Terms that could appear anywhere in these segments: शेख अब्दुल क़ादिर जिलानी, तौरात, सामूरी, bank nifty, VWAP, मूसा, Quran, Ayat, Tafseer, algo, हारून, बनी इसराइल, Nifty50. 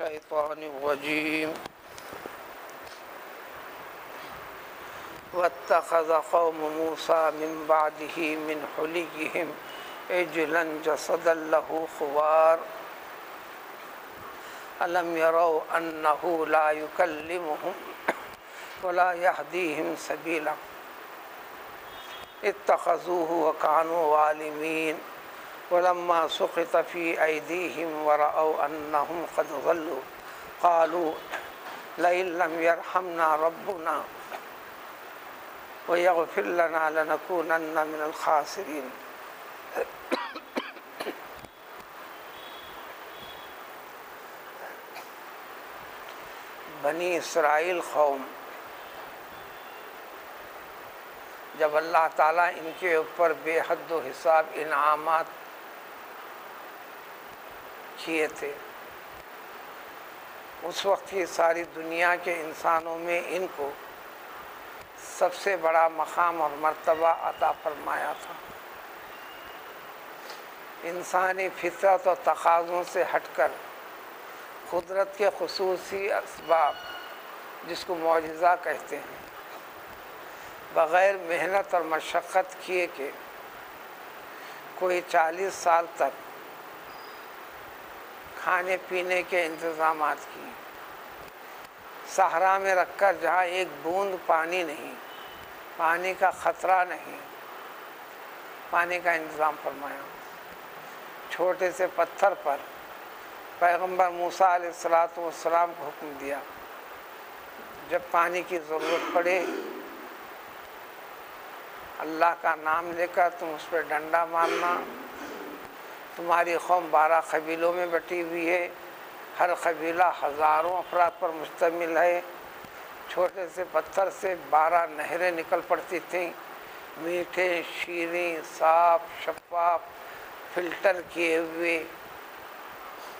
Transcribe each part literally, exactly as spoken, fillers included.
मिनश्शैतानिर्रजीम वत्तखज़ क़ौमु मूसा मिन बअदिही मिन हुलिय्यिहिम इजलन जसदन लहू खुवार अलम यरौ अन्नहू ला युकल्लिमुहुम वला यहदीहिम सबीला इत्तखज़ूहु व कानू ज़ालिमीन वलम्मा सुक़ित फ़ी ऐदीहिम वरऔ अन्नहुम क़द ज़ल्लू क़ालू लइन लम यरहमना रब्बुना वयग़फ़िर लना लनकूनन्न मिनल ख़ासिरीन। बनी इसराइल कौम जब अल्लाह ताला इनके ऊपर बेहद हिसाब इनामात किए थे, उस वक्त की सारी दुनिया के इंसानों में इनको सबसे बड़ा मकाम और मर्तबा अता फरमाया था। इंसानी फितरत और तकाज़ों से हटकर कुदरत के खुसूसी असबाब, जिसको मौजज़ा कहते हैं, बग़ैर मेहनत और मशक्क़त किए के कोई चालीस साल तक खाने पीने के इंतज़ाम किए। सहारा में रखकर जहाँ एक बूंद पानी नहीं, पानी का ख़तरा नहीं, पानी का इंतज़ाम फरमाया। छोटे से पत्थर पर पैगंबर मूसा अलैहिस्सलातु वस्सलाम को हुक्म दिया, जब पानी की ज़रूरत पड़े अल्लाह का नाम लेकर तुम उस पर डंडा मारना। तुम्हारी कौम बारह कबीलों में बटी हुई है, हर कबीला हज़ारों अफराद पर मुश्तमिल है। छोटे से पत्थर से बारह नहरें निकल पड़ती थीं, मीठे, शीरें, साफ, शफाफ, फिल्टर किए हुए,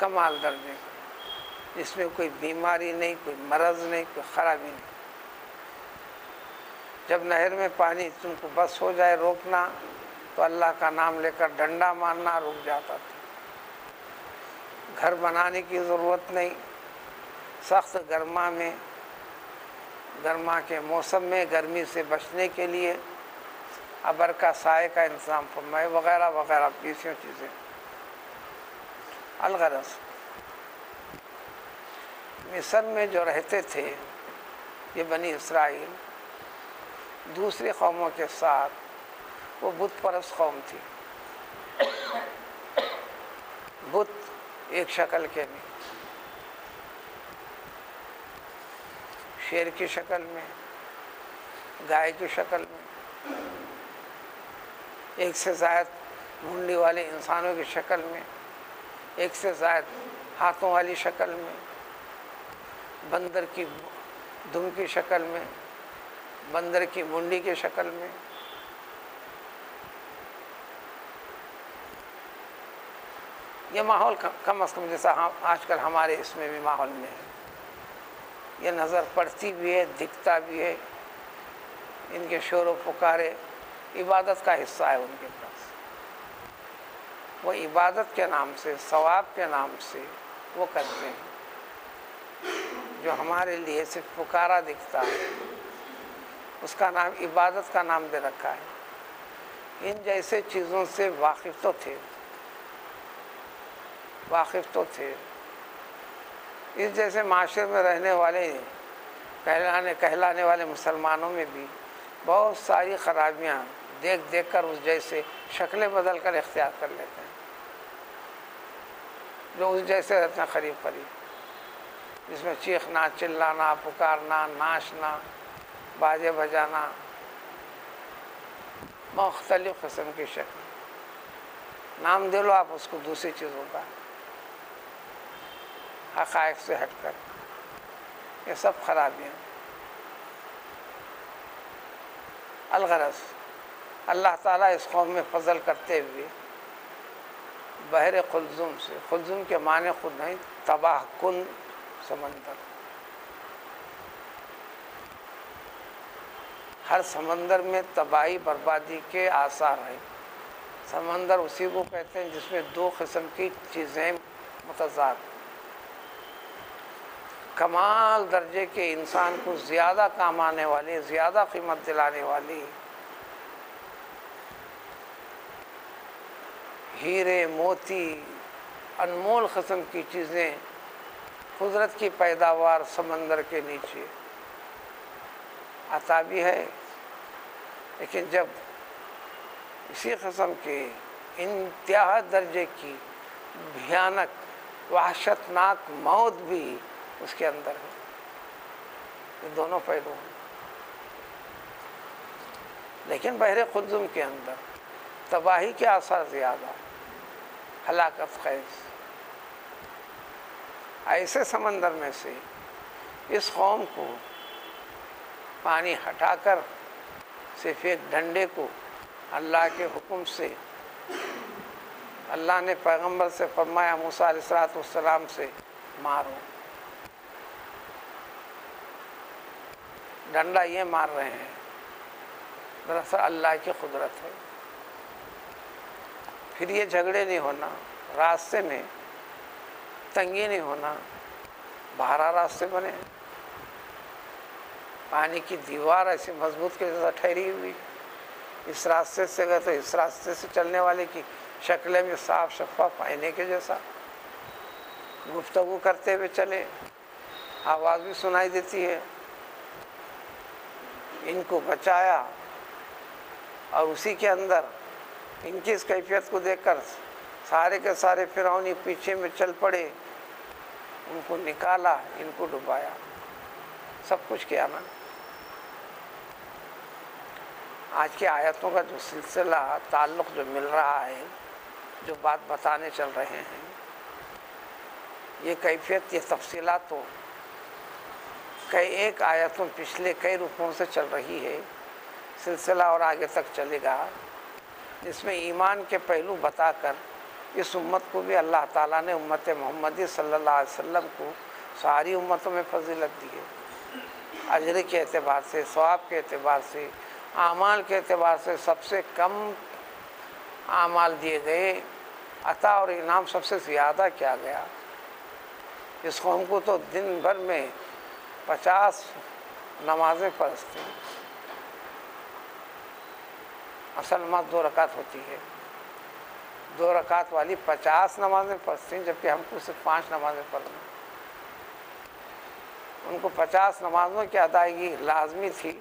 कमाल दर्जे, इसमें कोई बीमारी नहीं, कोई मरज़ नहीं, कोई ख़राबी नहीं। जब नहर में पानी तुमको बस हो जाए रोकना, तो अल्लाह का नाम लेकर डंडा मारना, रुक जाता था। घर बनाने की ज़रूरत नहीं, सख्त गर्मा में, गर्मा के मौसम में गर्मी से बचने के लिए अबर का साए का इंतज़ाम फरमाए, वगैरह वगैरह बीसियों चीज़ें। अलगरस मिस्र में जो रहते थे ये बनी इसराइल, दूसरी कौमों के साथ वो बुत परस्त कौम थी। बुत एक शक्ल के में, शेर की शक्ल में, गाय की शक्ल में, एक से ज़्यादा मुंडी वाले इंसानों की शक्ल में, एक से ज़ायद हाथों वाली शक्ल में, बंदर की दुम की शक्ल में, बंदर की मुंडी की शक्ल में। यह माहौल कम अज़ कम जैसा हम आजकल हमारे इसमें भी माहौल में है, यह नज़र पड़ती भी है, दिखता भी है। इनके शोर व पुकारे इबादत का हिस्सा है उनके पास। वो इबादत के नाम से, सवाब के नाम से वो करते हैं। जो हमारे लिए सिर्फ पुकारा दिखता है, उसका नाम इबादत का नाम दे रखा है। इन जैसे चीज़ों से वाकिफ़ तो थे, वाकिफ़ तो थे। इस जैसे माशरे में रहने वाले, कहलाने कहलाने वाले मुसलमानों में भी बहुत सारी खराबियाँ देख देख कर उस जैसे शक्लें बदल कर इख्तियार कर लेते हैं, जो उस जैसे रहते हैं करीब करीब, जिसमें चीखना, चिल्लाना, पुकारना, नाचना, बाजे बजाना, मुख्तलिफ किस्म की शक्ल। नाम दे लो आप उसको दूसरी चीज़ों का, हक़ाइक़ से हटकर। ये सब खराबियाँ। अलगरस अल्लाह ताला इस कौम में फजल करते हुए बहरे कुलज़ुम से, कुलज़ुम के माने खुद नहीं, तबाह कुन समंदर, हर समंदर में तबाही बर्बादी के आसार हैं। समंदर उसी को कहते हैं जिसमें दो किस्म की चीज़ें मुतज़ाद, कमाल दर्जे के इंसान को ज़्यादा काम आने वाली, ज़्यादा कीमत दिलाने वाली हीरे मोती अनमोल क़स्म की चीज़ें, कुदरत की पैदावार समंदर के नीचे आता भी है। लेकिन जब इसी क़स्म के इंतहा दर्जे की भयानक वहशतनाक मौत भी उसके अंदर है, ये दोनों पहलू हैं। लेकिन बहरे खुजम के अंदर तबाही के आसार ज़्यादा, हलाकत खैस। ऐसे समंदर में से इस कौम को पानी हटाकर सिर्फ एक डंडे को अल्लाह के हुक्म से, अल्लाह ने पैगंबर से फरमाया मूसा अलैहिस्सलाम से, मारो। डंडा ये मार रहे हैं, दरअसल अल्लाह की कुदरत है। फिर ये झगड़े नहीं होना, रास्ते में तंगी नहीं होना, बारह रास्ते बने। पानी की दीवार ऐसी मजबूत के जैसा ठहरी हुई, इस रास्ते से गए तो इस रास्ते से चलने वाले की शक्ल में साफ शफाफ आईने के जैसा गुफ्तगू करते हुए चले, आवाज़ भी सुनाई देती है। इनको बचाया और उसी के अंदर इनकी इस कैफियत को देखकर सारे के सारे फिरौनी पीछे में चल पड़े, उनको निकाला, इनको डुबाया, सब कुछ किया ना। आज की आयतों का जो सिलसिला ताल्लुक़ जो मिल रहा है, जो बात बताने चल रहे हैं, ये कैफियत ये तफसीलात तो कई एक आयतों पिछले कई रुकों से चल रही है। सिलसिला और आगे तक चलेगा, जिसमें ईमान के पहलू बताकर इस उम्मत को भी अल्लाह ताला ने उम्मत मोहम्मदी सल्लल्लाहु अलैहि वसल्लम को सारी उम्मतों में फजीलत दी है। अजर के एतबार से, सवाब के एतबार से, आमाल के एतबार से सबसे कम आमाल दिए गए, अता और इनाम सबसे ज़्यादा किया गया। इस कौम को तो दिन भर में पचास नमाजें पढ़ती हैं, असल नमाज दो रकात होती है, दो रकात वाली पचास नमाजें पढ़ती हैं, जबकि हमको सिर्फ पाँच नमाजें पढ़ना। उनको पचास नमाजों की अदायगी लाजमी थी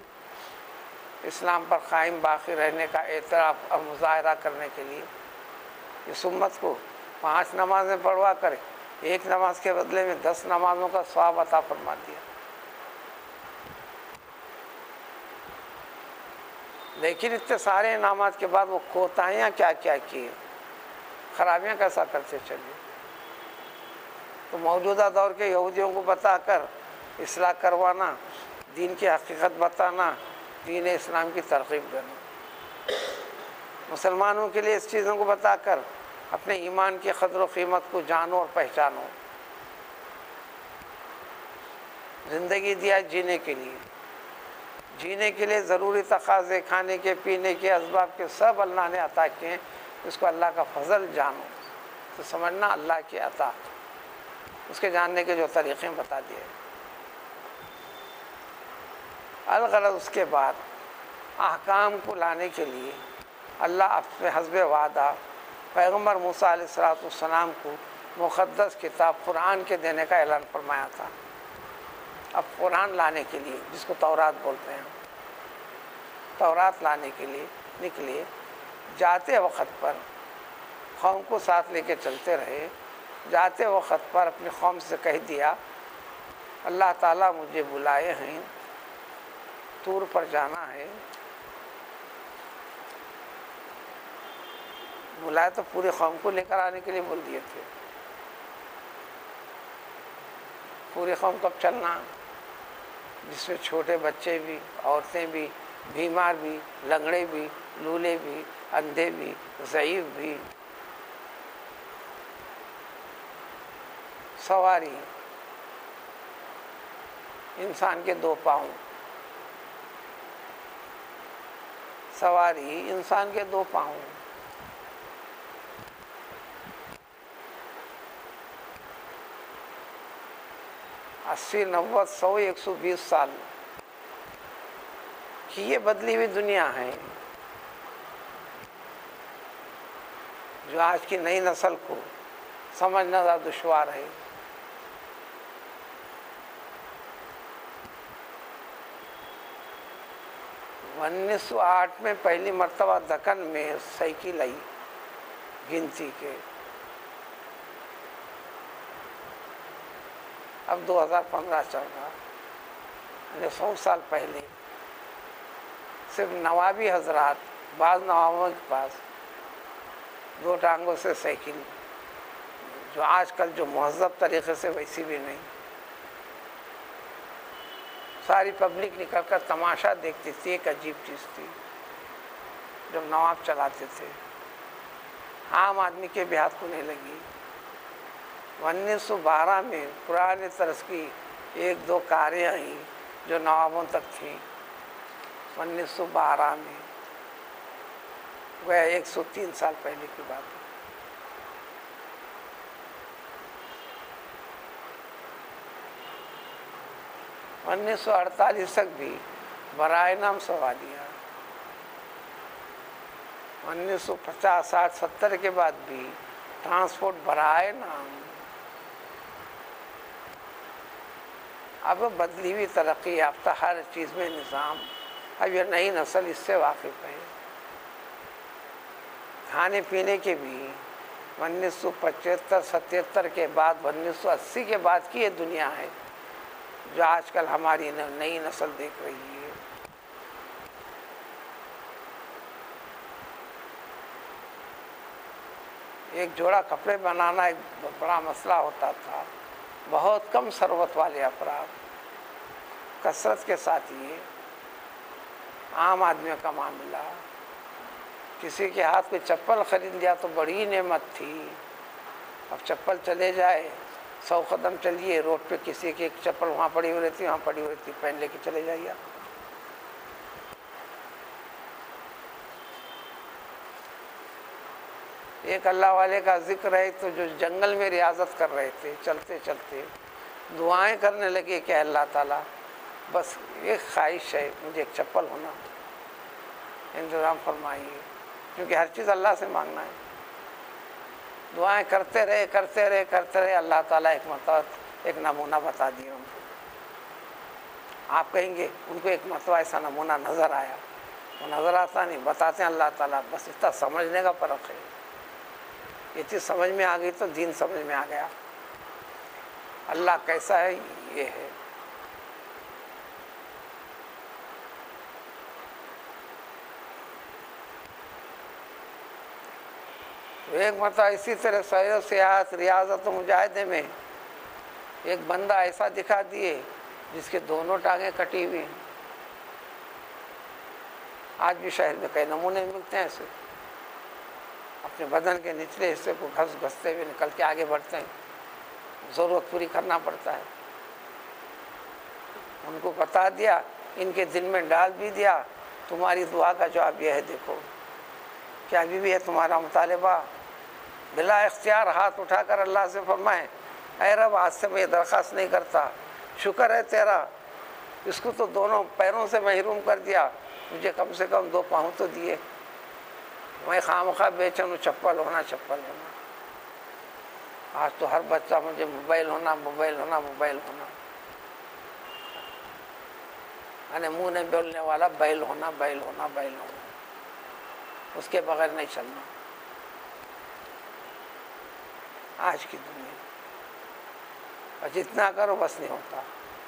इस्लाम पर कायम बाकी रहने का एतराफ़ और मुजाहरा करने के लिए। इस उम्मत को पाँच नमाजें पढ़वा कर एक नमाज के बदले में दस नमाजों का सवाब अता फरमा दिया। लेकिन इतने सारे इनामात के बाद वो कोताहियाँ क्या क्या किए, खराबियाँ कैसा करते चले। तो मौजूदा दौर के यहूदियों को बताकर इस्लाह करवाना, दीन की हकीकत बताना, दीन इस्लाम की तरकीब देना, मुसलमानों के लिए इस चीज़ों को बताकर अपने ईमान की क़द्र व कीमत को जानो और पहचानो। ज़िंदगी दिया जीने के लिए, जीने के लिए ज़रूरी तकाज़े खाने के, पीने के असबाब के सब अल्लाह ने अता किए हैं। इसको अल्लाह का फजल जानो, तो समझना अल्लाह की अता, उसके जानने के जो तरीक़े बता दिए। अलगरज़ उसके बाद अहकाम को लाने के लिए अल्लाह अपने हस्बे वादा पैगम्बर मूसा अलैहिस्सलाम को मुक़द्दस किताब कुरान के देने का ऐलान फरमाया था। अब कुरान लाने के लिए, जिसको तौरात बोलते हैं, तौरात लाने के लिए निकले, जाते वक़्त पर कौम को साथ लेके चलते रहे। जाते वक़्त पर अपनी कौम से कह दिया, अल्लाह ताला मुझे बुलाए हैं, तूर पर जाना है। बुलाया तो पूरे कौम को लेकर आने के लिए बोल दिए थे। पूरे कौम कब चलना, जिसमें छोटे बच्चे भी, औरतें भी, बीमार भी, लंगड़े भी, लूले भी, अंधे भी, ज़ईफ़ भी, सवारी, इंसान के दो पाँव, सवारी इंसान के दो पाँव, अस्सी नब्बे सौ एक सौ बीस साल की ये बदली हुई दुनिया है जो आज की नई नस्ल को समझना ज़्यादा दुश्वार है। उन्नीस सौ आठ में पहली मर्तबा दक्कन में साइकिल आई गिनती के, अब दो हज़ार पंद्रह चल रहा, यानी सौ साल पहले सिर्फ नवाबी हजरात, बाद नवाबों के पास दो टांगों से साइकिल, जो आजकल जो महजब तरीक़े से वैसी भी नहीं। सारी पब्लिक निकल कर तमाशा देखती थी, एक अजीब चीज़ थी जब नवाब चलाते थे, आम आदमी के भी हाथ को नहीं लगी। उन्नीस सौ बारह में पुराने तरस की एक दो कारें आई जो नवाबों तक थी। उन्नीस सौ बारह में वह एक सौ तीन साल पहले की बात है। उन्नीस सौ अड़तालीस तक भी बराए नाम सवालिया, उन्नीस सौ पचास साठ सत्तर के बाद भी ट्रांसपोर्ट बराए नाम। अब बदली हुई तरक्की याफ्ता हर चीज़ में निज़ाम, अब यह नई नस्ल इससे वाकिफ़ है। खाने पीने के भी उन्नीस सौ पचहत्तर सतहत्तर के बाद, उन्नीस सौ अस्सी के बाद की ये दुनिया है जो आजकल हमारी नई नस्ल देख रही है। एक जोड़ा कपड़े बनाना एक बड़ा मसला होता था, बहुत कम सरवत वाले अपराध, कसरत के साथ ये आम आदमियों का मामला। किसी के हाथ में चप्पल ख़रीद लिया तो बड़ी नेमत थी, अब चप्पल चले जाए, सौ कदम चलिए रोड पे किसी की एक चप्पल वहाँ पड़ी हुई रहती, वहाँ पड़ी हुई रहती, पहन लेके चले जाइए। एक अल्लाह वाले का जिक्र है तो जो जंगल में रियाजत कर रहे थे, चलते चलते दुआएं करने लगे कि अल्लाह ताला बस एक ख्वाहिश है, मुझे एक चप्पल होना इंतज़ाम फरमाइए, क्योंकि हर चीज़ अल्लाह से मांगना है। दुआएं करते रहे करते रहे करते रहे, अल्लाह ताला एक मरतबा एक नमूना बता दिया उनको। आप कहेंगे उनको एक मरतबा ऐसा नमूना नज़र आया, वो नज़र आता नहीं, बताते हैं अल्लाह ताला, बस इतना समझने का फ़र्क है। ये चीज़ समझ में आ गई तो दीन समझ में आ गया, अल्लाह कैसा है ये है। एक मतलब इसी तरह सैर सियाहत रियाजत मुजाहिदे में एक बंदा ऐसा दिखा दिए जिसके दोनों टांगें कटी हुई हैं। आज भी शहर में कई नमूने मिलते हैं ऐसे, अपने बदन के निचले हिस्से को घस घसते हुए निकल के आगे बढ़ते हैं, ज़रूरत पूरी करना पड़ता है। उनको बता दिया, इनके दिल में डाल भी दिया, तुम्हारी दुआ का जवाब यह है, देखो क्या अभी भी है तुम्हारा मुतालबा। बिला इख्तियार हाथ उठाकर अल्लाह से फरमाए, ऐ रब आज से मैं दरख्वास्त नहीं करता, शुक्र है तेरा, इसको तो दोनों पैरों से महरूम कर दिया, मुझे कम से कम दो पाँव तो दिए, मैं खामखा बेचैन हूँ, चप्पल होना चप्पल होना। आज तो हर बच्चा मुझे मोबाइल होना मोबाइल होना मोबाइल होना, अरे मुँह नहीं बोलने वाला बैल होना बैल होना बैल होना, उसके बगैर नहीं चलना। आज की दुनिया, और जितना करो बस नहीं होता,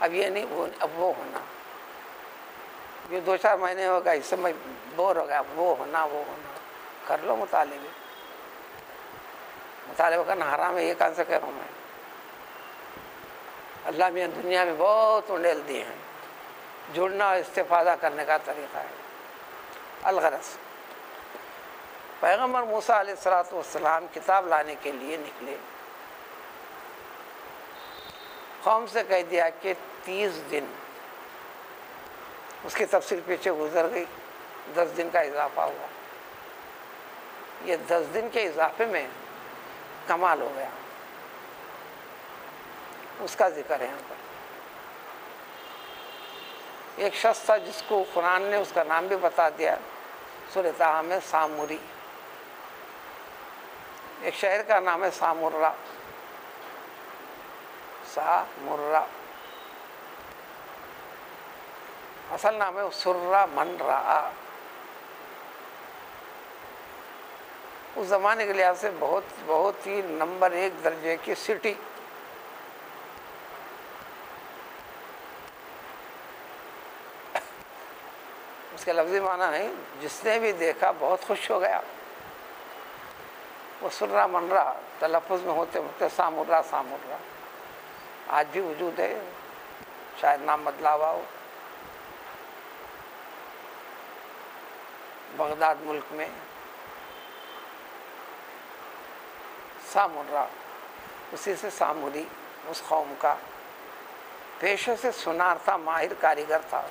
अब ये नहीं वो, अब वो होना, ये दो चार महीने हो गए, इससे मैं बोर हो गया, वो होना वो होना। कर लो मुतालिबे, मुतालिबा करना हराम है, ये कहाँ से कह रहा हूँ मैं। अल्लाह मियाँ दुनिया में बहुत उंडेल दिए हैं, जुड़ना और इस्तेफादा करने का तरीक़ा है। अलगरस पैगम्बर मूसा अलैहिस्सलातु वस्सलाम किताब लाने के लिए निकले, कौम से कह दिया कि तीस दिन, उसकी तफसील पीछे गुजर गई, दस दिन का इजाफा हुआ। ये दस दिन के इजाफे में कमाल हो गया, उसका जिक्र है यहाँ पर। एक शख्स था जिसको कुरान ने उसका नाम भी बता दिया, सूरह ताहा में सामूरी, एक शहर का नाम है सामुर्रा, सामुर्रा, असल नाम है सुर्रा मन रहा। उस ज़माने के लिहाज से बहुत बहुत ही नंबर एक दर्जे की सिटी। उसका लफ्ज़ी माना है जिसने भी देखा बहुत खुश हो गया। वो सुर्रा मनरा तलफ़ुज़ में होते होते सामुर्रा सामुर्रा आज भी वजूद है, शायद नाम बदला हुआ हो। बगदाद मुल्क में सामुर्रा, उसी से सामूरी, उस कौम का पेशे से सुनार था, माहिर कारीगर था,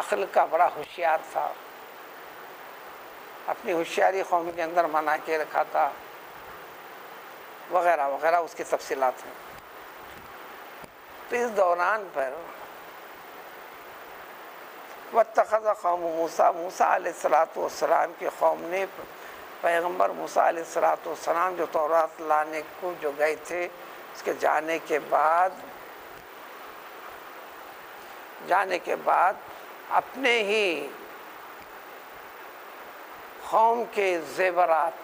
अक्ल का बड़ा होशियार था, अपनी होशियारी कौम के अंदर मना के रखा था, वगैरह वगैरह उसकी तफसीलात हैं। तो इस दौरान पर वत्तखज़ कौम मूसा, मूसा अलैहिस्सलातु वस्सलाम की कौम ने पैगम्बर मूसा अलैहिस्सलातु वस्सलाम जो तौरात लाने को जो गए थे, उसके जाने के बाद जाने के बाद अपने ही कौम के ज़ेवरात,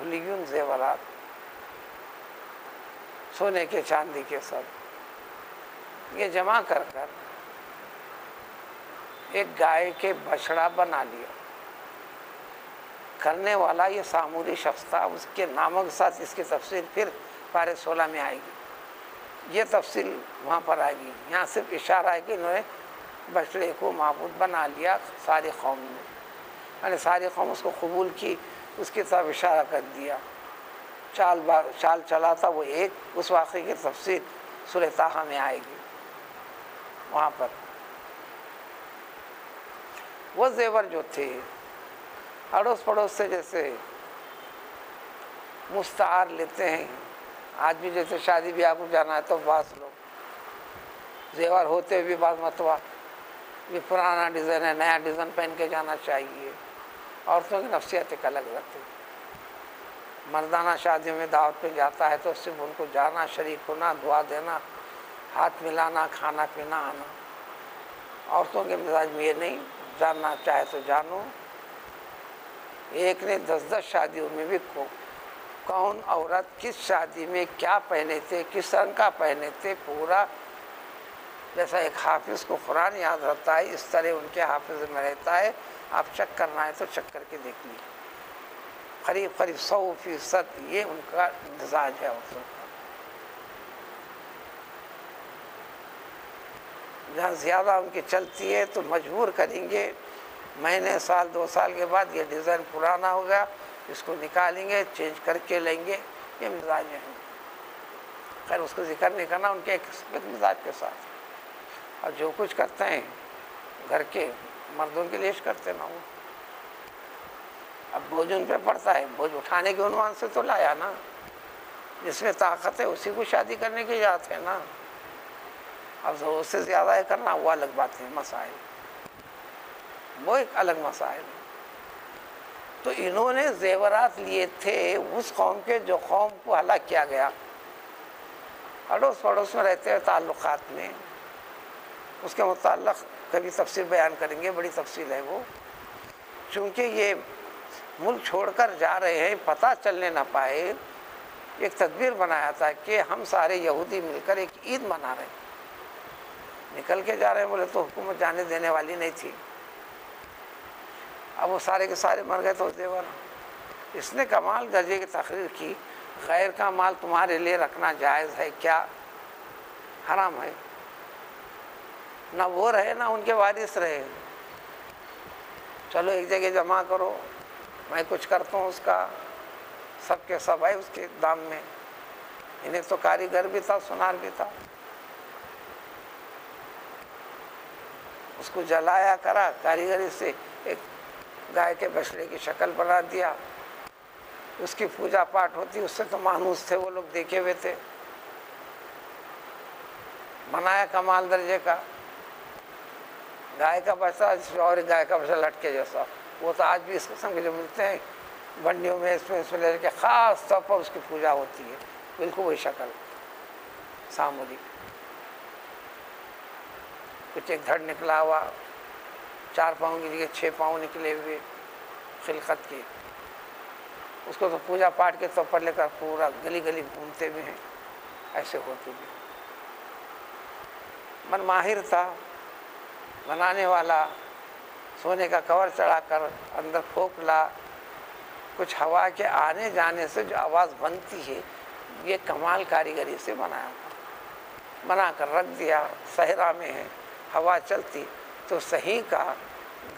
हुलियुन ज़ेवरात, सोने के चांदी के सब, ये जमा कर कर एक गाय के बछड़ा बना लिया। करने वाला ये सामूरी शख्स था, उसके नामों के साथ इसकी तफसील फिर पारे सोलह में आएगी, ये तफसील वहाँ पर आएगी। यहाँ सिर्फ इशारा है कि इन्होंने बछड़े को माबूद बना लिया सारी कौम ने, यानी सारी कौम उसको कबूल की, उसके साथ इशारा कर दिया। चाल बार चाल चला था वो एक, उस वाक़े की तफसील सूरह ताहा में आएगी। वहाँ पर वो जेवर जो थे अड़ोस पड़ोस से, जैसे मुस्तार लेते हैं आज भी, जैसे शादी ब्याह को जाना है तो बास लोग जेवर होते हुए भी बास मतवा ये पुराना डिज़ाइन है, नया डिज़ाइन पहन के जाना चाहिए। औरतों की नफसियत एक अलग रहती है। मर्दाना शादियों में दावत पे जाता है तो सिर्फ उनको जाना, शरीक होना, दुआ देना, हाथ मिलाना, खाना पीना आना। औरतों के मिजाज में ये नहीं, जानना चाहे तो जानो। एक ने दस दस शादियों में भी को कौन औरत किस शादी में क्या पहने थे, किस रंग का पहने थे, पूरा जैसा एक हाफिज़ को कुरान याद रहता है इस तरह उनके हाफिज में रहता है। आप चेक करना है तो चेक करके देख लीजिए, करीब करीब सौ फीसद ये उनका मिजाज है। औरतों का जहाँ ज़्यादा उनकी चलती है तो मजबूर करेंगे, महीने साल दो साल के बाद ये डिज़ाइन पुराना हो गया, इसको निकालेंगे, चेंज करके लेंगे, ये मिजाज है। खैर उसको जिक्र नहीं करना, उनके एक मिजाज के साथ। और जो कुछ करते हैं घर के मर्दों के लिए करते ना, वो अब बोझ उन पर पड़ता है, बोझ उठाने के उन्वान से तो लाया ना, जिसमें ताकत है उसी को शादी करने की याद है ना। अब ज़रूरत से ज़्यादा है करना, वो अलग बात है, मसाइल वो एक अलग मसाइल। तो इन्होंने जेवरात लिए थे उस कौम के जो कौम को हलाक किया गया। अड़ोस पड़ोस में रहते हुए ताल्लुकात में उसके मुताल्लिक़ कभी तफसील बयान करेंगे, बड़ी तफसील है वो। चूँकि ये मुल्क छोड़कर जा रहे हैं, पता चलने ना पाए, एक तदबीर बनाया था कि हम सारे यहूदी मिलकर एक ईद मना रहे हैं। निकल के जा रहे हैं बोले तो हुकूमत जाने देने वाली नहीं थी। अब वो सारे के सारे मर गए। तो जेवर इसने कमाल दर्जे की तकरीर की, गैर का माल तुम्हारे लिए रखना जायज़ है क्या? हराम है। ना वो रहे ना उनके वारिस रहे। चलो एक जगह जमा करो, मैं कुछ करता हूँ उसका, सब के सब आए उसके दाम में। इन्हें तो कारीगर भी था, सुनार भी था, उसको जलाया करा, कारीगरी से एक गाय के बछड़े की शक्ल बना दिया, उसकी पूजा पाठ होती, उससे तो मानूस थे वो लोग, देखे हुए थे, बनाया कमाल दर्जे का। गाय का बच्चा और गाय का बच्चा लटके जैसा, वो तो आज भी इस किस्म के जो मिलते हैं मंडियों में, इसमें इसमें लेके ख़ास तौर पर उसकी पूजा होती है, बिल्कुल वही शक्ल सामूहिक। कुछ एक धड़ निकला हुआ, चार पाँव की जगह छः पाँव निकले हुए खिलकत के, उसको तो पूजा पाठ के तौर पर लेकर पूरा गली गली घूमते भी हैं, ऐसे होते भी। मन माहिर था बनाने वाला, सोने का कवर चढ़ाकर अंदर फोक ला, कुछ हवा के आने जाने से जो आवाज़ बनती है, ये कमाल कारीगरी से बनाया था। बना कर रख दिया, सहरा में है, हवा चलती तो सही का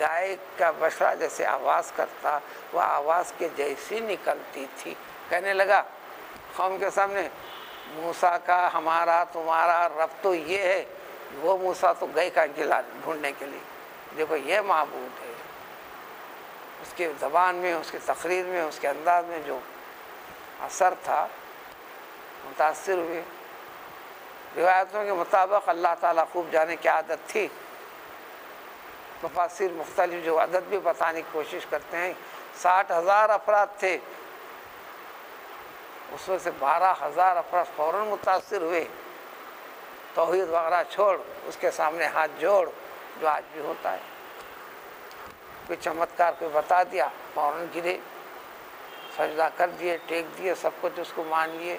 गाय का बछड़ा जैसे आवाज़ करता, वह आवाज़ के जैसी निकलती थी। कहने लगा कौम के सामने, मूसा का हमारा तुम्हारा रब तो ये है, वो मूसा तो गए का गिला ढूंढने के लिए, देखो ये माबूद है। उसके ज़बान में, उसके तकरीर में, उसके अंदाज में जो असर था, मुतासर हुए। रिवायतों के मुताबिक अल्लाह ताला खूब जाने की आदत थी, मुफासिर मुख्तलिफ जो अदद भी बताने की कोशिश करते हैं, साठ हज़ार अफराद थे, उसमें से बारह हज़ार अफराद फ़ौरन मुतासर हुए, तौहीद वगैरह छोड़ उसके सामने हाथ जोड़, जो आज भी होता है। कोई चमत्कार कोई बता दिया, फ़ौरन गिरे, सजदा कर दिए, टेक दिए, सब कुछ उसको मान लिए।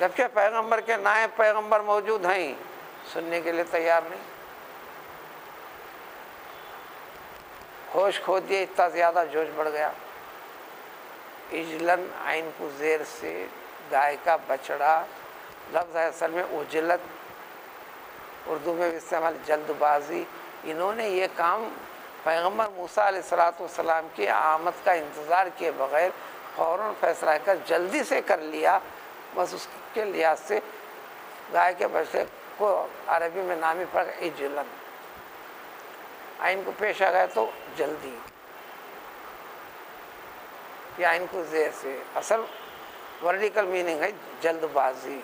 जबकि पैगंबर के नायब पैगंबर मौजूद हैं, सुनने के लिए तैयार नहीं। होश खो दिए, इतना ज़्यादा जोश बढ़ गया। इजलन आइन को जेर से गाय का बछड़ा लफ्ज़ है असल में उजलत, उर्दू में भी इस्तेमाल जल्दबाजी। इन्होंने ये काम पैगंबर मूसा अलैहिस्सलातु वस्सलाम की आमद का इंतज़ार किए बग़ैर फ़ौरन फैसला कर जल्दी से कर लिया। बस उसके लिहाज से गाय के बछड़े को अरबी में नामी पर इजलन आइन को पेश आ गया, तो जल्दी या इनको जेर से असल वर्टिकल मीनिंग है जल्दबाजी।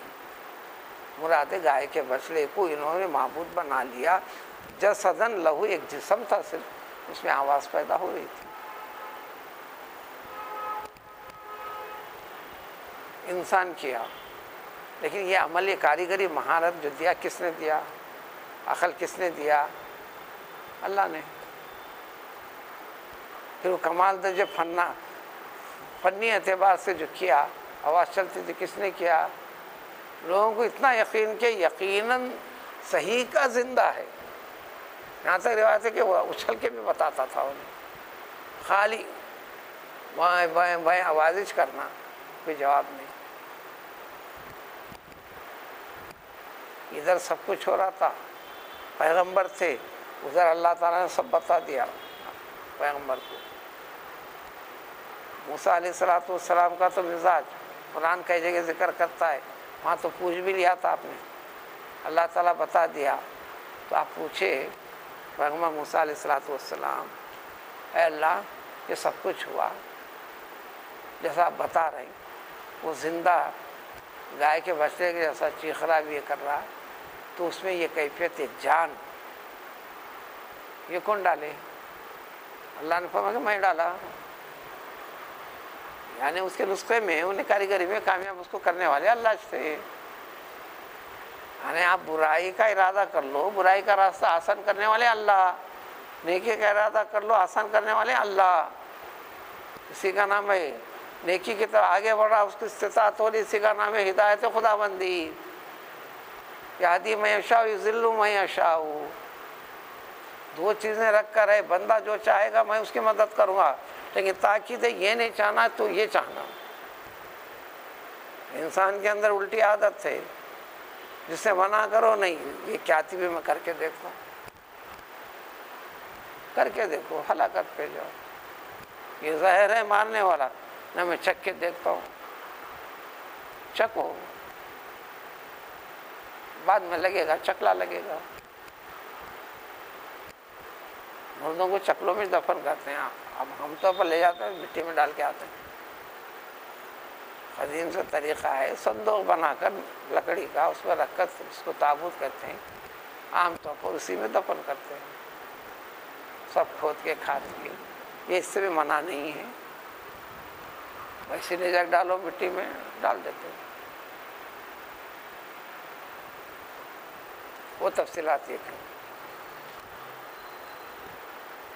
मुराद गाय के बछड़े को इन्होंने महबूद बना लिया। जसदन लहू एक जिस्म था, सिर्फ उसमें आवाज़ पैदा हो रही थी। इंसान किया, लेकिन ये अमल, ये कारीगरी महारत जो दिया, किसने दिया? अकल किसने दिया? अल्लाह ने। फिर वो कमाल दर्जे फन्ना फनी एतबार से जो किया, आवाज़ चलती थी, किसने किया? लोगों को इतना यकीन कि यकीनन सही का ज़िंदा है। यहाँ तक रिवायत है कि वह उछल के भी बताता था उन्हें, खाली वाएँ बाएँ बाएँ आवाज़िश करना, कोई जवाब नहीं। इधर सब कुछ हो रहा था, पैगंबर थे, उधर अल्लाह ताला ने सब बता दिया पैगंबर को। मूसा अलैहिस्सलातु वस्सलाम का तो मिजाज कुरान कई जगह जिक्र करता है, वहाँ तो पूछ भी लिया था आपने, अल्लाह ताला बता दिया। तो आप पूछे पैगंबर मूसा अलैहिस्सलातु वस्सलाम, ऐ अल्लाह ये सब कुछ हुआ जैसा आप बता रहे हैं, वो जिंदा गाय के बछड़े के जैसा चीखरा भी ये कर रहा, तो उसमें ये कैफियत जान ये कौन डाले? अल्लाह ने फरमाया मैं डाला। यानी उसके नुस्खे में, उन्हें कारीगरी में कामयाब उसको करने वाले अल्लाह से। यानी आप बुराई का इरादा कर लो, बुराई का रास्ता आसान करने वाले अल्लाह, नेकी का इरादा कर लो, आसान करने वाले अल्लाह। इसी का नाम है नेकी की तरफ आगे बढ़ा, उसकी इस्तिताअत हो रही, इसी का नाम है हिदायत खुदाबंदी। यादी मैं शाह जिल्लू मैं शाह, दो चीज़ें रख कर है, बंदा जो चाहेगा मैं उसकी मदद करूँगा, लेकिन ताक़ीद ये नहीं चाहना तो ये चाहना। इंसान के अंदर उल्टी आदत है, जिससे मना करो नहीं, ये क्या थी भी मैं करके देखो, करके देखो, हलाकत पे जाओ, ये जहर है मारने वाला, ना मैं चख के देखता हूँ, चखो बाद में लगेगा, चकला लगेगा। मुर्दों को चकलों में दफन करते हैं। अब हम तो अपन ले जाते हैं, मिट्टी में डाल के आते हैं। कदीम से तरीक़ा है, संदूक बनाकर लकड़ी का उस पर रख कर उसको ताबूत करते हैं, आमतौर पर उसी में दफन करते हैं, सब खोद के खाते हैं। ये इससे भी मना नहीं है, वैसे ले जाकर डालो मिट्टी में डाल देते हैं। वो तफसीलात ये थी।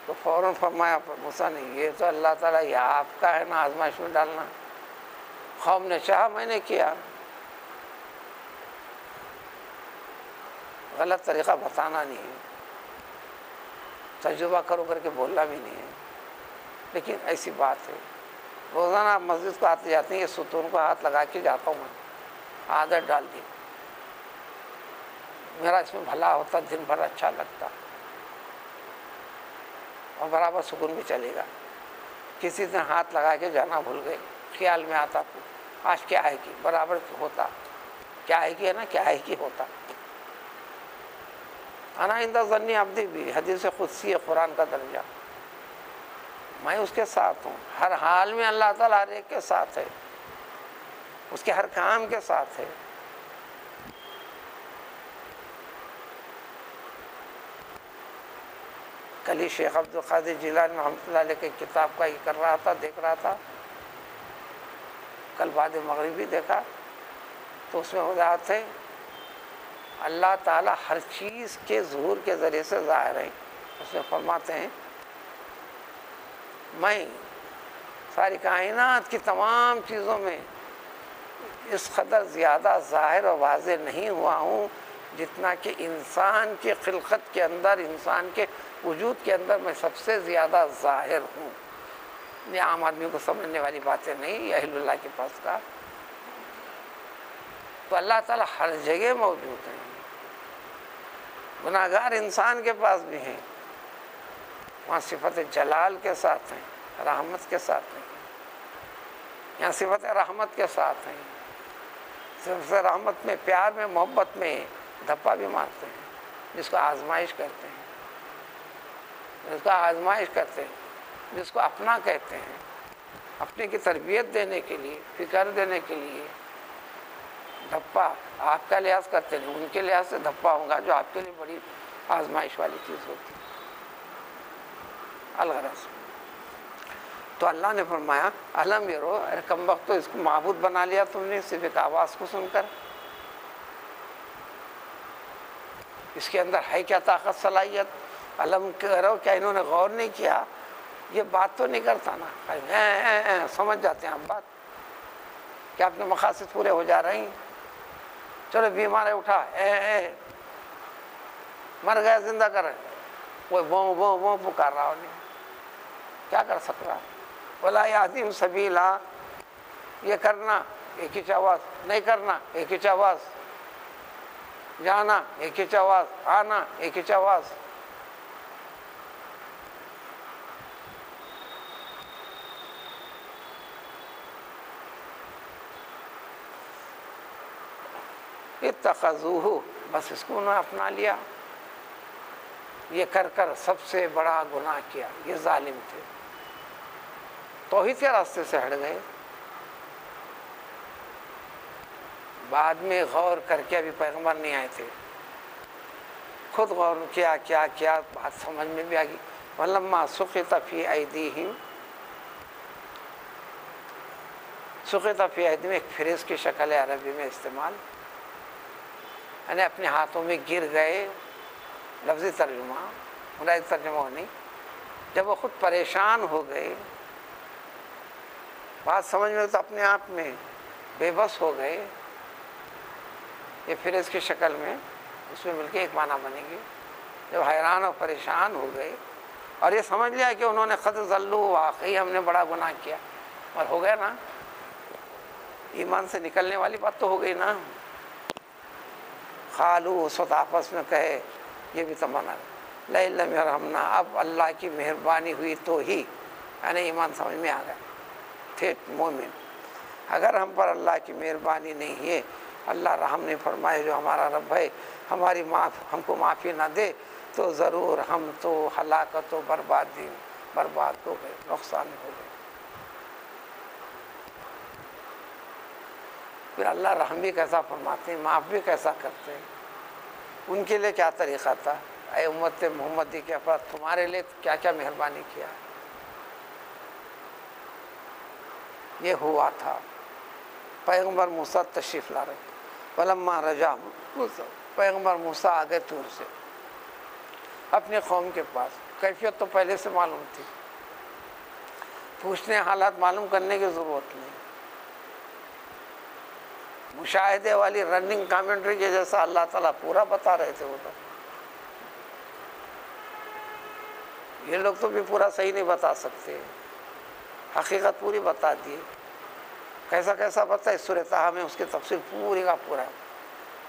तो फ़ौरन फरमाया मूसा ने, ये तो अल्लाह ताला ये आपका है ना आजमाइश में डालना, कौम ने चाहा मैंने किया, गलत तरीक़ा बताना नहीं है, तजुर्बा करो करके बोलना भी नहीं है। लेकिन ऐसी बात है, रोज़ाना आप मस्जिद को आते जाते हैं, ये सुतून को हाथ लगा के जाता हूँ मैं, आदत डाल दी, मेरा इसमें भला होता, दिन भर अच्छा लगता और बराबर सुकून भी चलेगा। किसी दिन हाथ लगा के जाना भूल गए, ख्याल में आता आपको आज क्या है कि बराबर होता, क्या है कि है ना, क्या है कि होता। अना इंदा ज़न्नी अब्दी भी, हदीस क़ुदसी है, कुरान का दर्जा, मैं उसके साथ हूँ हर हाल में। अल्लाह ताला हर एक के साथ है, उसके हर काम के साथ है। कल ही शेख अब्दुल क़ादिर जिलानी रहमतुल्लाह अलैह की किताब का ये कर रहा था, देख रहा था, कल बाद मगरिब भी देखा, तो उसमें वजाहत है अल्लाह ताला हर चीज़ के ज़हूर के ज़रिए से ज़ाहिर है। उसमें फरमाते हैं मैं सारी कायनात की तमाम चीज़ों में इस कदर ज़्यादा ज़ाहिर और वाज़े नहीं हुआ हूँ जितना कि इंसान के खिलकत के अंदर, इंसान के वजूद के अंदर मैं सबसे ज़्यादा ज़ाहिर हूँ। ये आम आदमी को समझने वाली बातें नहीं, अहलुल्लाह के पास का। तो अल्लाह ताला हर जगह मौजूद है, गुनाहगार इंसान के पास भी हैं, वहाँ सिफत जलाल के साथ हैं, रहमत के साथ हैं, यहाँ सिफत रहमत के साथ हैं। सिफत रहमत में प्यार में मोहब्बत में धप्पा भी मारते हैं, जिसको आजमाइश करते हैं, जिसको आजमाइश करते हैं, जिसको अपना कहते हैं, अपने की तरबियत देने के लिए, फिक्र देने के लिए। धप्पा आपका लिहाज करते नहीं, उनके लिहाज से धप्पा होगा जो आपके लिए बड़ी आजमाइश वाली चीज़ होती है। अलगरस तो अल्लाह ने फरमाया अलम यरो, अरे कमबख्त, तो इसको माबूद बना लिया तुमने सिर्फ एक आवाज़ को सुनकर। इसके अंदर है क्या ताकत, सलाहियत? अलम करो, क्या इन्होंने गौर नहीं किया? ये बात तो नहीं करता ना, ऐ, ऐ, ऐ, ऐ, समझ जाते हैं आप बात, क्या आपके मकासद पूरे हो जा रहे हैं? चलो बीमार है उठा, ऐ, ऐ, मर गया जिंदा कर, वो वो वो वो पुकार रहा, उन्हें क्या कर सक रहा? बोला यादीम सबीला, ये करना एक ही आवाज़, नहीं करना एक ही आवाज़, जाना एक ही आवाज़, आना एक ही आवाज़। इत्तखज़ूहु, बस इसको उन्होंने अपना लिया, ये कर कर सबसे बड़ा गुनाह किया, ये जालिम थे, तौहीद के रास्ते से हट गए। बाद में गौर करके, अभी पैगंबर नहीं आए थे, खुद गौर किया क्या क्या, बात समझ में भी आ गई। वलम्मा सुक़ित फ़ी ऐदीहिम, सुक़ित फ़ी ऐदीहिम एक फ्रेज़ की शक्ल है अरबी में इस्तेमाल, यानी अपने हाथों में गिर गए, लफ्ज़ी तर्जुमा, मुराद तर्जुमा नहीं। जब वो ख़ुद परेशान हो गए, बात समझ में तो अपने आप में बेबस हो गए, ये फ्रेज़ की शक्ल में उसमें मिलके एक माना बनेगी। जब हैरान और परेशान हो गए और ये समझ लिया कि उन्होंने ख़द ज़ल्लू, वाकई हमने बड़ा गुनाह किया, और हो गया ना, ईमान से निकलने वाली बात तो हो गई ना। खालू उस वक्त आपस में कहे, ये भी तमन्ना लैला में रहमना, अब अल्लाह की मेहरबानी हुई तो ही, यानी ईमान समझ में आ गया, थे मोमिन। अगर हम पर अल्लाह की मेहरबानी नहीं है, अल्लाह रहम नहीं फरमाए, जो हमारा रब है हमारी माफ़ हमको माफ़ी ना दे, तो ज़रूर हम तो हलाकत व बर्बादी बर्बाद हो गए, नुकसान हो गए। फिर अल्लाह रहम भी कैसा फरमाते हैं, माफ़ भी कैसा करते हैं। उनके लिए क्या तरीक़ा था, ऐ उम्मत मोहम्मदी के अफराद तुम्हारे लिए क्या क्या मेहरबानी किया, ये हुआ था। पैगम्बर मूसा तशरीफ़ ला रहे, वलम्मा रजा मूसा, पैगम्बर मूसा आ गए तूर से अपने कौम के पास। कैफियत तो पहले से मालूम थी, पूछने हालात मालूम करने की ज़रूरत नहीं। मुशाहिदे वाली रनिंग कमेंट्री के जैसा अल्लाह ताला पूरा बता रहे थे। वो लोग ये लोग तो भी पूरा सही नहीं बता सकते, हकीकत पूरी बता दी। कैसा कैसा पता है सूरह ताहा में, उसकी तफसीर पूरी का पूरा है।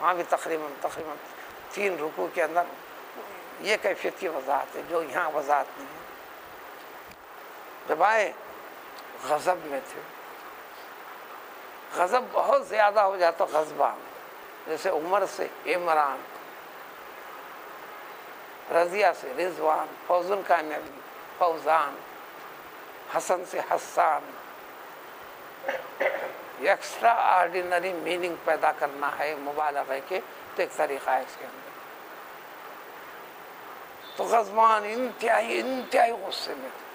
वहाँ भी तकरीबन तकरीबन तीन रुकू के अंदर ये कैफियत की वजाहत है जो यहाँ वजाहत नहीं है। जब आए गज़ब में थे, गज़ब बहुत ज़्यादा हो जाता, गज़बा जैसे उमर से इमरान, रज़िया से रिजवान, फौजुन कामयाबी फौजान, हसन से हसान। एक्स्ट्रा आर्डिनरी मीनिंग पैदा करना है मुबालगे के, तो एक तरीक़ा है इसके अंदर। तो गज़वान इंतहाई इंतहाई गुस्से में थे।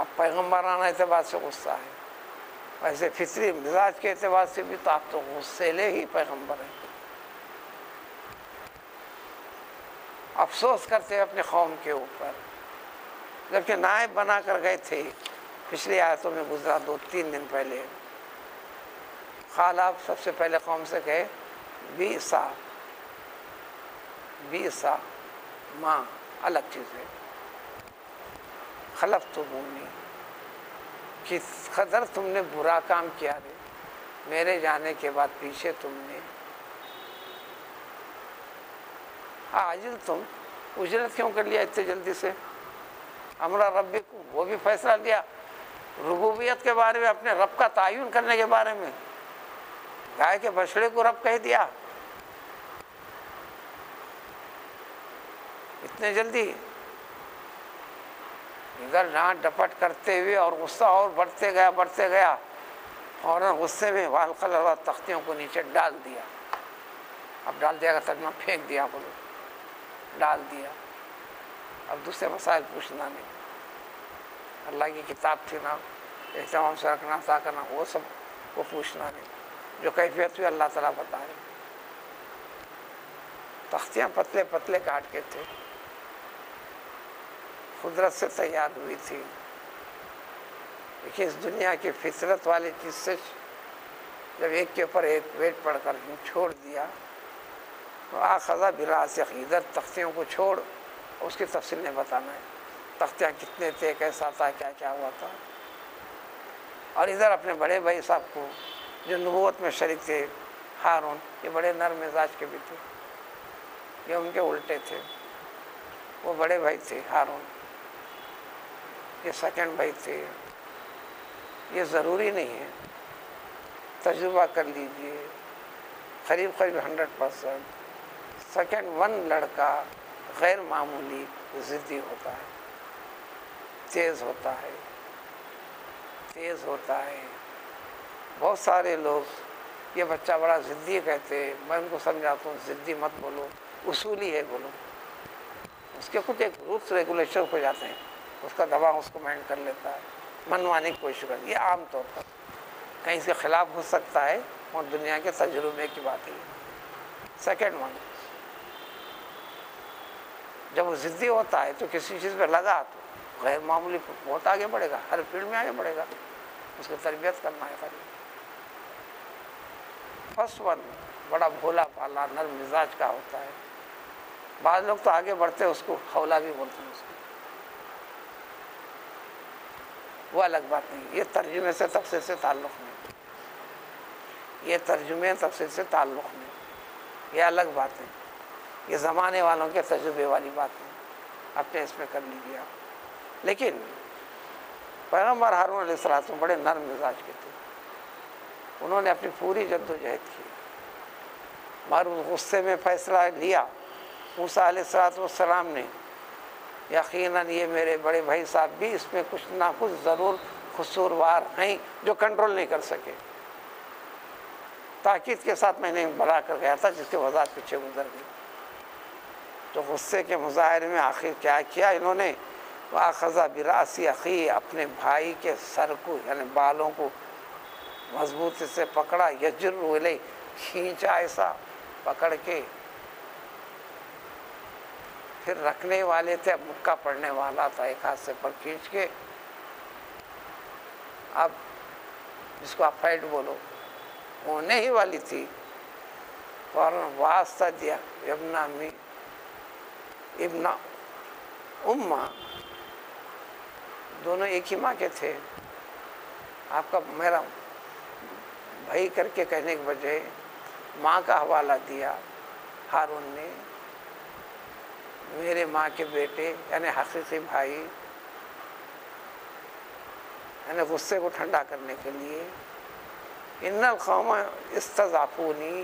अब पैगम्बराना एतबार से गुस्सा है, वैसे फितरी मिजाज के एतबार से भी, तो आप तो गुस्सेले ही पैगम्बर हैं। अफसोस करते हैं अपने कौम के ऊपर, जबकि नायब बना कर गए थे। पिछली आयतों में गुजरा दो तीन दिन पहले खाल आप सबसे पहले कौम से कहे बीसा बीसा माँ, अलग चीज़ है। खलफ तो भूमि, किस कदर तुमने बुरा काम किया रे मेरे जाने के बाद, पीछे तुमने आजिल तुम उजरत क्यों कर लिया इतने जल्दी से। अमरा रब्बी को वो भी फैसला लिया रुबूबियत के बारे में, अपने रब का तायुन करने के बारे में। गाय के बछड़े को रब कह दिया इतने जल्दी। इधर डांट डपट करते हुए और गुस्सा और बढ़ते गया बढ़ते गया और गुस्से में वाल कलर तख्तियों को नीचे डाल दिया। अब डाल दिया का तर्जुमा फेंक दिया, बोलो डाल दिया। अब दूसरे मसाइल पूछना नहीं, अल्लाह की किताब थी ना, एहतमाम से रखना सा करना, वो सब वो पूछना नहीं। जो कैफियत हुई अल्लाह ताला बता रहे। तख्तियाँ पतले पतले काट के थे, खुदरत से तैयार हुई थी। देखिए इस दुनिया की फितरत वाली चीज़ से जब एक के ऊपर एक वेट पड़ कर छोड़ दिया तो आखज़ा बिरासिख, इधर तख्तियों को छोड़ उसकी तफसील नहीं बताना है। तख्तियाँ कितने थे, कैसा था, क्या क्या हुआ था। और इधर अपने बड़े भाई साहब को जो नबूवत में शरीक थे, हारून, ये बड़े नरम मिजाज के भी थे, ये उनके उल्टे थे। वो बड़े भाई थे हारून, ये सेकंड भाई थे। ये ज़रूरी नहीं है, तजुर्बा कर लीजिए। करीब करीब हंड्रेड परसेंट सेकेंड वन लड़का गैर मामूली ज़िद्दी होता है, तेज़ होता है, तेज़ होता है। बहुत सारे लोग ये बच्चा बड़ा ज़िद्दी कहते हैं, मैं उनको समझाता हूँ ज़िद्दी मत बोलो, उसूली है बोलो। उसके खुद एक रूल्स रेगुलेशन हो जाते हैं, उसका दबाव उसको माइंड कर लेता है, मनवाने की कोशिश करती है। आम तौर पर कहीं इसके खिलाफ हो सकता है और दुनिया के तजुर्बे की बात है। सेकेंड वन जब वो ज़िद्दी होता है तो किसी चीज़ पर लगा तो गैर मामूली बहुत आगे बढ़ेगा, हर फील्ड में आगे बढ़ेगा। उसको तरबियत करना है खाली। फर्स्ट वन बड़ा भोला भाला नरम मिजाज का होता है। बाद लोग तो आगे बढ़ते हैं, उसको हौला भी बोलते हैं, उसको वो अलग बात नहीं। ये तर्जुमे से तफसीर से ताल्लुक़ नहीं, ये तर्जुमे तफसीर से ताल्लुक़ नहीं, ये अलग बात है। ये ज़माने वालों के तजुर्बे वाली बात है, अपने इसमें कर लीजिए आप। लेकिन पैगम्बर हारून अलैहिस्सलाम बड़े नरम मिजाज के थे, उन्होंने अपनी पूरी जद्दोजहद की। मारूफ गुस्से में फ़ैसला लिया मूसा अलैहिस्सलाम ने, यकीनन ये मेरे बड़े भाई साहब भी इसमें कुछ ना कुछ ज़रूर कसूरवार हैं जो कंट्रोल नहीं कर सके। ताक़ीद के साथ मैंने बड़ा कर गया था जिसके वजह पीछे गुजर गई। तो गुस्से के मुजाहरे में आखिर क्या किया इन्होंने, वाखज़ा बिरासी अख़ी, अपने भाई के सर को यानी बालों को मजबूती से पकड़ा, यज्र ले खींचा ऐसा पकड़ के, फिर रखने वाले थे, अब मुक्का पड़ने वाला था, एक हाथ से पर खींच के, अब जिसको आप फैट बोलो होने ही वाली थी, फौरन वास्ता दिया इब्ना मी इब्ना उम्मा, दोनों एक ही माँ के थे, आपका मेरा भाई करके कहने के बजाय माँ का हवाला दिया हारून ने, मेरे माँ के बेटे यानी हकीकी भाई, यानी गुस्से को ठंडा करने के लिए। इन्नल कौम इस्तज़ाफ़ूनी,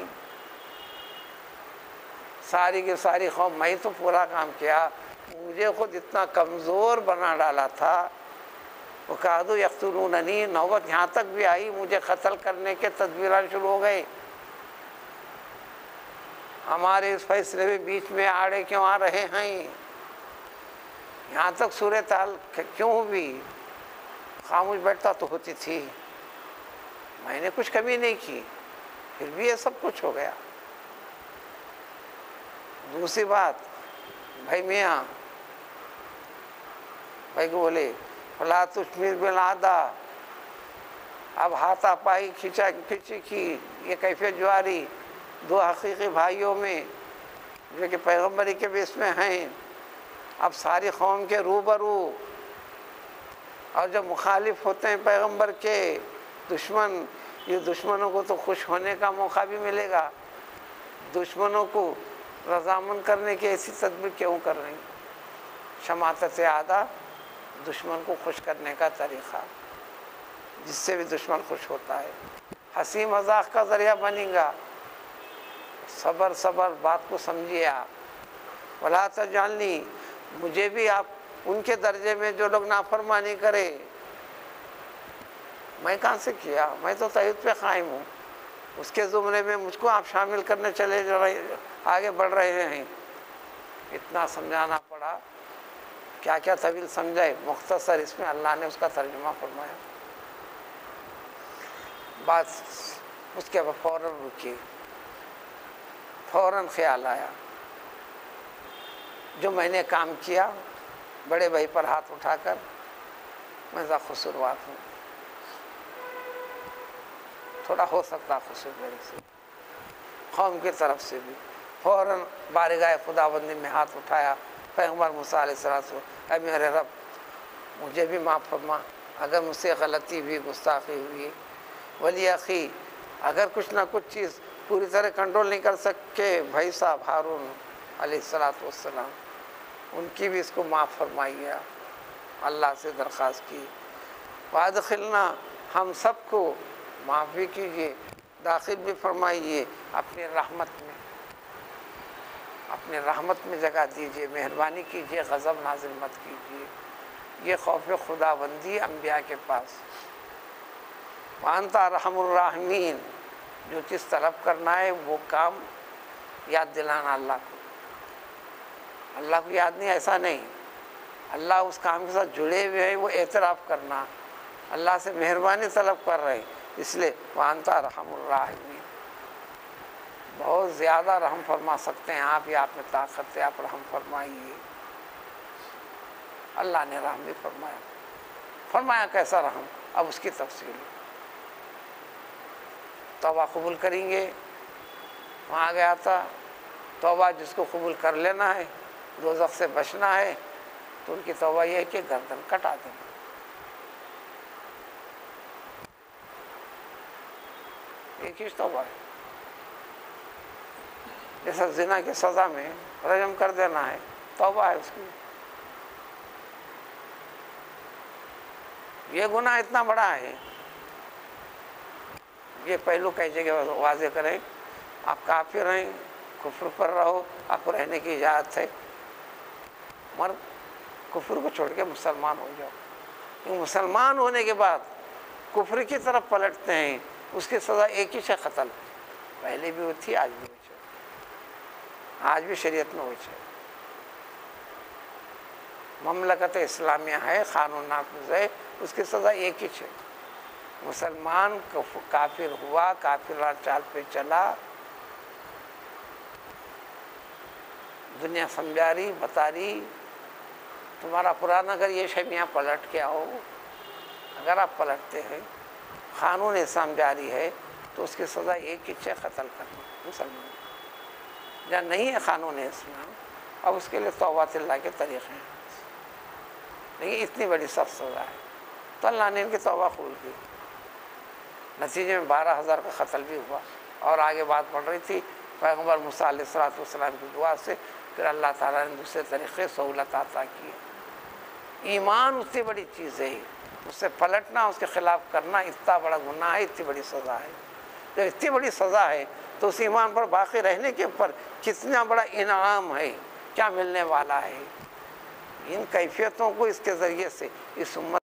सारी की सारी कौम, मैं तो पूरा काम किया, मुझे खुद इतना कमज़ोर बना डाला था, वक़ादू यक़्तलूननी, नौबत यहाँ तक भी आई, मुझे कत्ल करने के तदबीरान शुरू हो गए। हमारे इस फैसले में बीच में आड़े क्यों आ रहे हैं, यहाँ तक सूरत हाल क्यों भी खामोश बैठता तो होती थी, मैंने कुछ कमी नहीं की, फिर भी ये सब कुछ हो गया। दूसरी बात, भाई मियाँ भाई को बोले फला तुश्मिर बिलादा, अब हाथापाई खिंचा खिंची की, ये कैफियत जो आ रही दो हकीकी भाइयों में जो कि पैगम्बरी के बीच में हैं, अब सारी कौम के रूबरू, और जब मुखालिफ होते हैं पैगम्बर के दुश्मन, ये दुश्मनों को तो खुश होने का मौका भी मिलेगा, दुश्मनों को रजामंद करने की ऐसी तदबीर क्यों कर रही। शमातत आदा, दुश्मन को खुश करने का तरीक़ा, जिससे भी दुश्मन खुश होता है, हंसी मजाक का ज़रिया बनेगा। सबर सबर, बात को समझिए आप। वला तजअलनी, मुझे भी आप उनके दर्जे में जो लोग नाफरमानी करे, मैं कहाँ से किया, मैं तो तौहीद पे कायम हूँ, उसके ज़ुमरे में मुझको आप शामिल करने चले जा रहे, आगे बढ़ रहे हैं। इतना समझाना पड़ा, क्या क्या तवील समझाए, मुख्तसर इसमें अल्लाह ने उसका तर्जुमा फरमाया। बात उसके बाद फ़ौरन रुकी, फ़ौरन ख्याल आया जो मैंने काम किया, बड़े भाई पर हाथ उठाकर मैं ज़रा कसूरवार हूँ, थोड़ा हो सकता खुशी मेरे से, कौम की तरफ से भी। फ़ौरन बारगाह खुदाबंदी में हाथ उठाया पैगम्बर मूसा अलैहिस्सलाम, ऐ मेरे रब मुझे भी माफ़ फरमा अगर मुझसे गलती हुई, गुस्ताखी हुई। वली अख़ी, अगर कुछ ना कुछ चीज़ पूरी तरह कंट्रोल नहीं कर सके भाई साहब हारून अलैहिस्सलाम, उनकी भी इसको माफ़ फरमाइए, अल्लाह से दरख्वास्त की। वादखिलना, हम सबको माफ़ भी कीजिए, दाखिल भी फरमाइए अपने रहमत में, अपने रहमत में जगह दीजिए, मेहरबानी कीजिए, गज़ब नाज़िल मत कीजिए। ये खौफ खुदाबंदी अम्बिया के पास। वांता रहमुर राहिमीन, जो चीज़ तलब करना है वो काम याद दिलाना अल्लाह को, अल्लाह को याद नहीं ऐसा नहीं, अल्लाह उस काम के साथ जुड़े हुए हैं, वो एतराफ़ करना, अल्लाह से मेहरबानी तलब कर रहे हैं, इसलिए वांता रहमुर राहिमीन, बहुत ज़्यादा रहम फरमा सकते हैं आप, या आप में ताकत है, आप रहम फरमाइए। अल्लाह ने रहम भी फरमाया, फरमाया कैसा रहम, अब उसकी तफसील। तौबा कबूल करेंगे, वहाँ गया था, तौबा जिसको कबूल कर लेना है, दोज़ख से बचना है, तो उनकी तौबा यह है कि गर्दन कटा देना। एक ही तौबा है, जैसा जिना की सज़ा में रजम कर देना है, तौबा है उसकी। ये गुनाह इतना बड़ा है, ये पहलू कई जगह वाजे करें, आप काफिर हैं, कुफ्र पर रहो, आपको रहने की इजाज़त है, मगर कुफ्र को छोड़ के मुसलमान हो जाओ। मुसलमान होने के बाद कुफ्र की तरफ पलटते हैं, उसकी सज़ा एक ही है, क़त्ल। पहले भी वो थी, आज भी हुई है, आज भी शरीयत में हुई है। ममलकत इस्लामिया है, क़ानून नाफिज़ है, उसकी सज़ा एक ही है। मुसलमान काफिर हुआ, काफिर चाल पे चला, दुनिया समझा रही बता रही तुम्हारा पुराना घर ये शमियाँ, पलट के आओ। अगर आप पलटते हैं, क़ानून इस्लाम जारी है, तो उसकी सज़ा एक ही है, क़त्ल करना मुसलमान। जहाँ नहीं है क़ानून इस्लाम, अब उसके लिए तौबात अल्लाह के तरीक़े हैं, लेकिन इतनी बड़ी सख्त सज़ा है। तो अल्लाह ने इनकी तौबा कबूल की, नतीजे में बारह हज़ार का क़त्ल भी हुआ। और आगे बात बढ़ रही थी पैगम्बर मूसा अलैहिस्सलाम की दुआ से, फिर अल्लाह ताला ने दूसरे तरीक़े सहूलत अता की। ईमान उतनी बड़ी चीज़ है, उससे पलटना, उसके ख़िलाफ़ करना इतना बड़ा गुनाह है, इतनी बड़ी सज़ा है। जब इतनी बड़ी सज़ा है तो उस ईमान पर बाकी रहने के ऊपर कितना बड़ा इनाम है, क्या मिलने वाला है। इन कैफियतों को इसके ज़रिए से इस उम्मत